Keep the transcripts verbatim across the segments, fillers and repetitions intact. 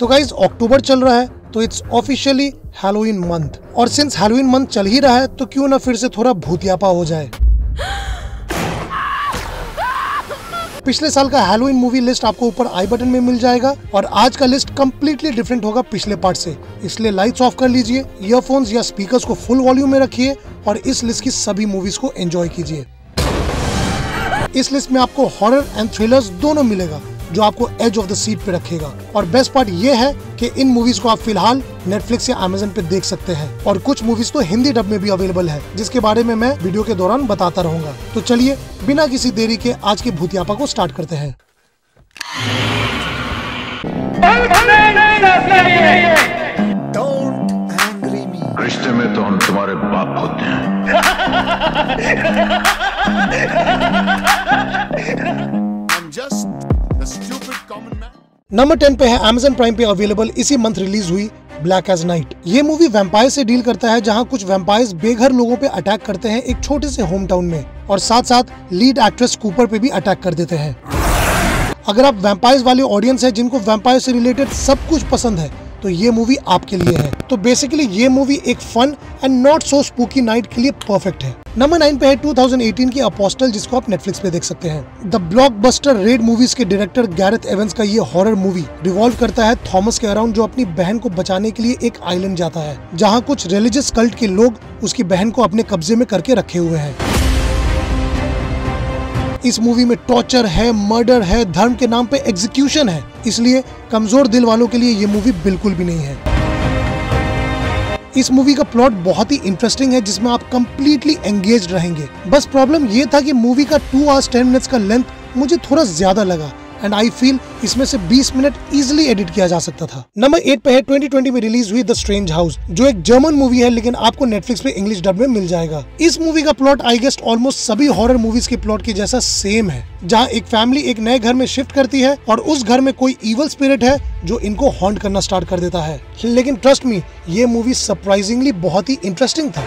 तो गाइज अक्टूबर चल रहा है तो इट्स ऑफिशियली हैलोवीन मंथ, और सिंस हैलोवीन मंथ चल ही रहा है तो क्यों ना फिर से थोड़ा भूतियापा हो जाए। पिछले साल का हैलोवीन मूवी लिस्ट आपको ऊपर आई बटन में मिल जाएगा और आज का लिस्ट कम्प्लीटली डिफरेंट होगा पिछले पार्ट से, इसलिए लाइट्स ऑफ कर लीजिए, ईयरफोन्स या स्पीकर्स को फुल वॉल्यूम में रखिए और इस लिस्ट की सभी मूवीज को एंजॉय कीजिए। इस लिस्ट में आपको हॉरर एंड थ्रिलर्स दोनों मिलेगा जो आपको एज ऑफ द सीट पे रखेगा, और बेस्ट पार्ट ये है कि इन मूवीज को आप फिलहाल नेटफ्लिक्स या अमेजन पे देख सकते हैं और कुछ मूवीज तो हिंदी डब में भी अवेलेबल है जिसके बारे में मैं वीडियो के दौरान बताता रहूंगा। तो चलिए बिना किसी देरी के आज के भूतियापा को स्टार्ट करते हैं। रिश्ते में तो हम तुम्हारे बाप होते हैं। नंबर टेन पे है अमेजन प्राइम पे अवेलेबल इसी मंथ रिलीज हुई ब्लैक एज नाइट। ये मूवी वैम्पायर से डील करता है जहां कुछ वैम्पायर्स बेघर लोगों पे अटैक करते हैं एक छोटे से होम टाउन में, और साथ साथ लीड एक्ट्रेस कूपर पे भी अटैक कर देते हैं। अगर आप वैम्पायर्स वाले ऑडियंस हैं जिनको वैम्पायर से रिलेटेड सब कुछ पसंद है तो ये मूवी आपके लिए है। तो बेसिकली ये मूवी एक fun and not so spooky night के लिए परफेक्ट है। नंबर नाइन पे है ट्वेंटी एटीन की अपोस्टल जिसको आप नेटफ्लिक्स पे देख सकते हैं। द ब्लॉकबस्टर रेड मूवीज के डायरेक्टर गैरेथ एवंस का ये हॉरर मूवी रिवॉल्व करता है थॉमस के अराउंड जो अपनी बहन को बचाने के लिए एक आइलैंड जाता है जहाँ कुछ रिलीजियस कल्ट के लोग उसकी बहन को अपने कब्जे में करके रखे हुए हैं। इस मूवी में टॉर्चर है, मर्डर है, धर्म के नाम पे एग्जीक्यूशन है, इसलिए कमजोर दिल वालों के लिए ये मूवी बिल्कुल भी नहीं है। इस मूवी का प्लॉट बहुत ही इंटरेस्टिंग है जिसमें आप कम्प्लीटली एंगेज रहेंगे। बस प्रॉब्लम ये था कि मूवी का टू आवर्स टेन मिनट्स का लेंथ मुझे थोड़ा ज्यादा लगा एंड आई फील इसमें से बीस मिनट इजिली एडिट किया जा सकता था। नंबर एट पे है ट्वेंटी ट्वेंटी में रिलीज हुई द स्ट्रेंज हाउस जो एक जर्मन मूवी है लेकिन आपको नेटफ्लिक्स पे इंग्लिश डब में मिल जाएगा। इस मूवी का प्लॉट आई गेस ऑलमोस्ट सभी हॉरर मूवीज के प्लॉट के जैसा सेम है जहाँ एक फैमिली एक नए घर में शिफ्ट करती है और उस घर में कोई इवल स्पिरिट है जो इनको हॉन्ट करना स्टार्ट कर देता है, लेकिन ट्रस्ट मी ये मूवी सरप्राइजिंगली बहुत ही इंटरेस्टिंग था।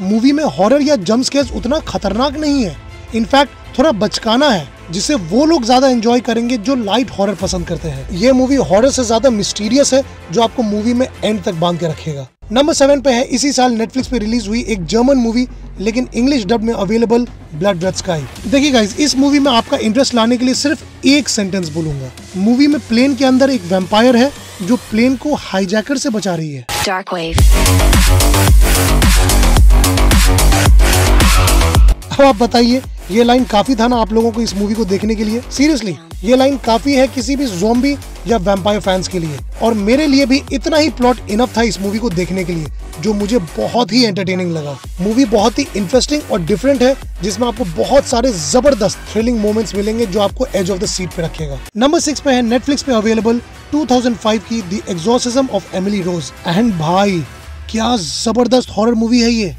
मूवी में हॉरर या जंप स्केयर्स उतना खतरनाक नहीं है, इनफैक्ट थोड़ा बचकाना है जिसे वो लोग ज्यादा एंजॉय करेंगे जो लाइट हॉरर पसंद करते हैं। ये मूवी हॉरर से ज्यादा मिस्टीरियस है जो आपको मूवी में एंड तक बांध के रखेगा। नंबर सेवन पे है इसी साल नेटफ्लिक्स पे रिलीज हुई एक जर्मन मूवी लेकिन इंग्लिश डब में अवेलेबल ब्लड रेड स्काई। देखिए गाइज इस मूवी में आपका इंटरेस्ट लाने के लिए सिर्फ एक सेंटेंस बोलूंगा। मूवी में प्लेन के अंदर एक वैम्पायर है जो प्लेन को हाईजैकर से बचा रही है। डार्क अब आप बताइए ये लाइन काफी था ना आप लोगों को इस मूवी को देखने के लिए? सीरियसली ये लाइन काफी है किसी भी ज़ॉम्बी या वैम्पायर फैंस के लिए, और मेरे लिए भी इतना ही प्लॉट इनफ था इस मूवी को देखने के लिए जो मुझे बहुत ही एंटरटेनिंग लगा। मूवी बहुत ही इंटरेस्टिंग और डिफरेंट है जिसमें आपको बहुत सारे जबरदस्त थ्रिलिंग मोमेंट्स मिलेंगे जो आपको एज ऑफ द सीट पे रखेगा। नंबर सिक्स पे है नेटफ्लिक्स पे अवेलेबल टू थाउजेंड फाइव की the exorcism of Emily Rose, and भाई क्या जबरदस्त हॉरर मूवी है ये।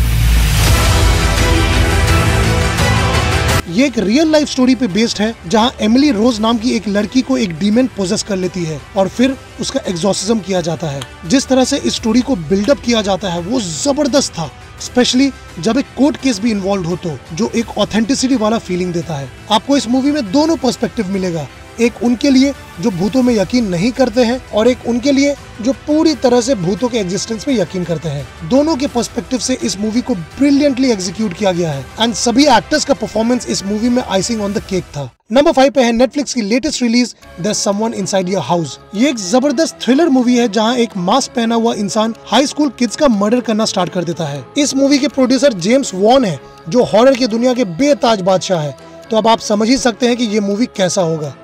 ये एक रियल लाइफ स्टोरी पे बेस्ड है जहां एमिली रोज नाम की एक लड़की को एक डीमन पोजेस कर लेती है और फिर उसका एग्जॉर्सिज्म किया जाता है। जिस तरह से इस स्टोरी को बिल्डअप किया जाता है वो जबरदस्त था, स्पेशली जब एक कोर्ट केस भी इन्वॉल्व हो तो, जो एक ऑथेंटिसिटी वाला फीलिंग देता है। आपको इस मूवी में दोनों पर्सपेक्टिव मिलेगा, एक उनके लिए जो भूतों में यकीन नहीं करते हैं और एक उनके लिए जो पूरी तरह से भूतों के एग्जिस्टेंस में यकीन करते हैं। दोनों के पर्सपेक्टिव से इस मूवी को ब्रिलियंटली एग्जीक्यूट किया गया है एंड सभी एक्टर्स का परफॉर्मेंस इस मूवी में आइसिंग ऑन द केक था। नंबर फाइव पे है नेटफ्लिक्स की latest release there someone inside your house. ये एक जबरदस्त थ्रिलर मूवी है जहां एक मास्क पहना हुआ इंसान हाई स्कूल किड्स का मर्डर करना स्टार्ट कर देता है। इस मूवी के प्रोड्यूसर जेम्स वॉन है जो हॉरर की दुनिया के बेताज बादशाह है, तो अब आप समझ ही सकते हैं कि ये मूवी कैसा होगा।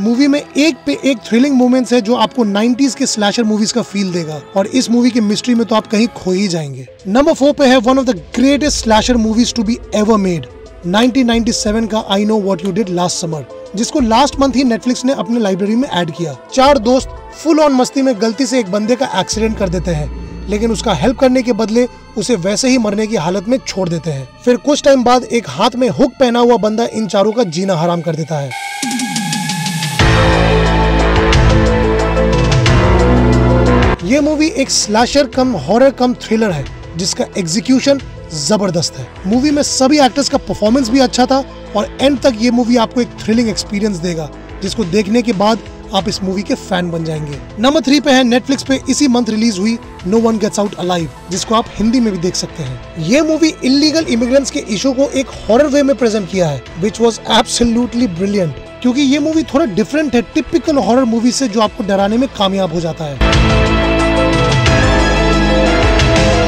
मूवी में एक पे एक थ्रिलिंग मोमेंट्स है जो आपको नाइंटीज़ के स्लैशर मूवीज का फील देगा और इस मूवी की मिस्ट्री में तो आप कहीं खो ही जाएंगे। नंबर फोर पे है one of the greatest slasher movies to be ever made nineteen ninety seven का I know what you did last summer, जिसको लास्ट मंथ ही नेटफ्लिक्स ने अपने लाइब्रेरी में ऐड किया। चार दोस्त फुल ऑन मस्ती में गलती से एक बंदे का एक्सीडेंट कर देते हैं लेकिन उसका हेल्प करने के बदले उसे वैसे ही मरने की हालत में छोड़ देते हैं। फिर कुछ टाइम बाद एक हाथ में हुक पहना हुआ बंदा इन चारों का जीना हराम कर देता है। ये मूवी एक slasher cum horror cum thriller है जिसका एग्जीक्यूशन जबरदस्त है। मूवी में सभी एक्टर्स का परफॉर्मेंस भी अच्छा था और एंड तक ये मूवी आपको एक थ्रिलिंग एक्सपीरियंस देगा जिसको देखने के बाद आप इस मूवी के फैन बन जाएंगे। नंबर थ्री पे है नेटफ्लिक्स पे इसी मंथ रिलीज हुई no one gets out alive, जिसको आप हिंदी में भी देख सकते हैं। ये मूवी इलीगल इमिग्रेंट्स के इशू को एक हॉरर वे में प्रेजेंट किया है विच वॉज एब्सोल्युटली ब्रिलियंट, क्योंकि ये मूवी थोड़ा डिफरेंट है टिपिकल हॉरर मूवी से जो आपको डराने में कामयाब हो जाता है।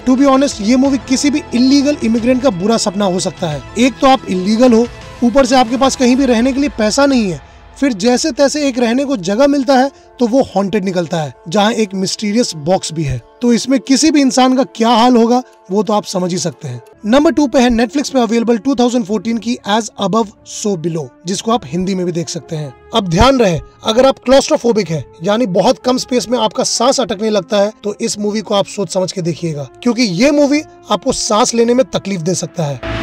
टू बी ऑनेस्ट ये मूवी किसी भी इलीगल इमिग्रेंट का बुरा सपना हो सकता है। एक तो आप इलीगल हो, ऊपर से आपके पास कहीं भी रहने के लिए पैसा नहीं है, फिर जैसे तैसे एक रहने को जगह मिलता है तो वो हॉन्टेड निकलता है जहाँ एक मिस्टीरियस बॉक्स भी है। तो इसमें किसी भी इंसान का क्या हाल होगा वो तो आप समझ ही सकते हैं। नंबर टू पे है नेटफ्लिक्स पे अवेलेबल टू थाउजेंड फोर्टीन की एज अबव सो बिलो, जिसको आप हिंदी में भी देख सकते हैं। अब ध्यान रहे, अगर आप क्लॉस्ट्रोफोबिक है यानी बहुत कम स्पेस में आपका सांस अटकने लगता है तो इस मूवी को आप सोच समझ के देखिएगा, क्योंकि ये मूवी आपको सांस लेने में तकलीफ दे सकता है।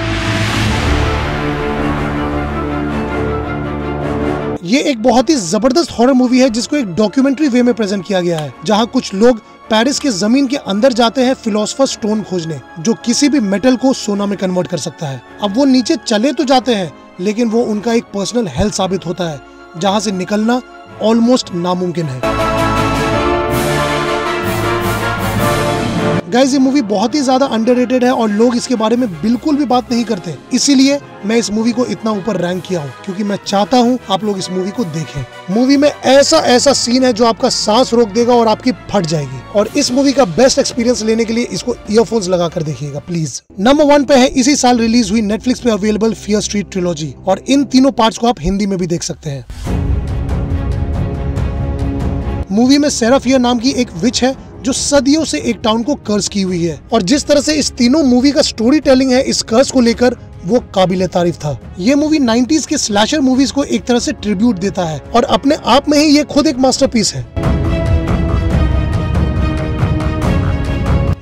ये एक बहुत ही जबरदस्त हॉरर मूवी है जिसको एक डॉक्यूमेंट्री वे में प्रेजेंट किया गया है, जहां कुछ लोग पेरिस के जमीन के अंदर जाते हैं फिलोसफर्स स्टोन खोजने, जो किसी भी मेटल को सोना में कन्वर्ट कर सकता है। अब वो नीचे चले तो जाते हैं लेकिन वो उनका एक पर्सनल हेल साबित होता है जहां से निकलना ऑलमोस्ट नामुमकिन है। गाइज ये मूवी बहुत ही ज्यादा अंडररेटेड है और लोग इसके बारे में बिल्कुल भी बात नहीं करते, इसीलिए मैं इस मूवी को इतना ऊपर रैंक किया हूँ क्योंकि मैं चाहता हूँ आप लोग इस मूवी को देखें। मूवी में ऐसा ऐसा सीन है जो आपका सांस रोक देगा और आपकी फट जाएगी, और इस मूवी का बेस्ट एक्सपीरियंस लेने के लिए इसको ईयरफोन्स लगा कर देखिएगा प्लीज। नंबर वन पे है इसी साल रिलीज हुई नेटफ्लिक्स पे अवेलेबल फियर स्ट्रीट ट्रिलॉजी, और इन तीनों पार्ट्स को आप हिंदी में भी देख सकते हैं। मूवी में सेराफिना नाम की एक विच है जो सदियों से एक टाउन को कर्स की हुई है, और जिस तरह से इस तीनों मूवी का स्टोरी टेलिंग है इस कर्स को लेकर वो काबिले तारीफ था। ये मूवी नाइंटीज़ के स्लैशर मूवीज को एक तरह से ट्रिब्यूट देता है और अपने आप में ही ये खुद एक मास्टरपीस है।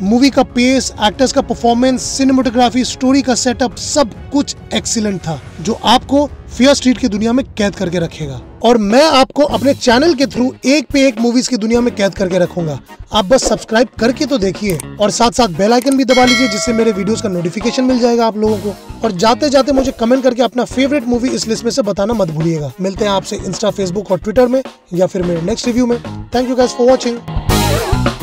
मूवी का पेस, एक्टर्स का परफॉर्मेंस, सिनेमेटोग्राफी, स्टोरी का सेटअप, सब कुछ एक्सीलेंट था जो आपको फियर स्ट्रीट की दुनिया में कैद करके रखेगा। और मैं आपको अपने चैनल के थ्रू एक पे एक मूवीज की दुनिया में कैद करके रखूंगा, आप बस सब्सक्राइब करके तो देखिए और साथ साथ बेल आइकन भी दबा लीजिए जिससे मेरे वीडियोस का नोटिफिकेशन मिल जाएगा आप लोगों को। और जाते जाते मुझे कमेंट करके अपना फेवरेट मूवी इस लिस्ट में से बताना मत भूलिएगा। मिलते हैं आपसे इंस्टा, फेसबुक और ट्विटर में या फिर मेरे नेक्स्ट रिव्यू में। Thank you guys for watching.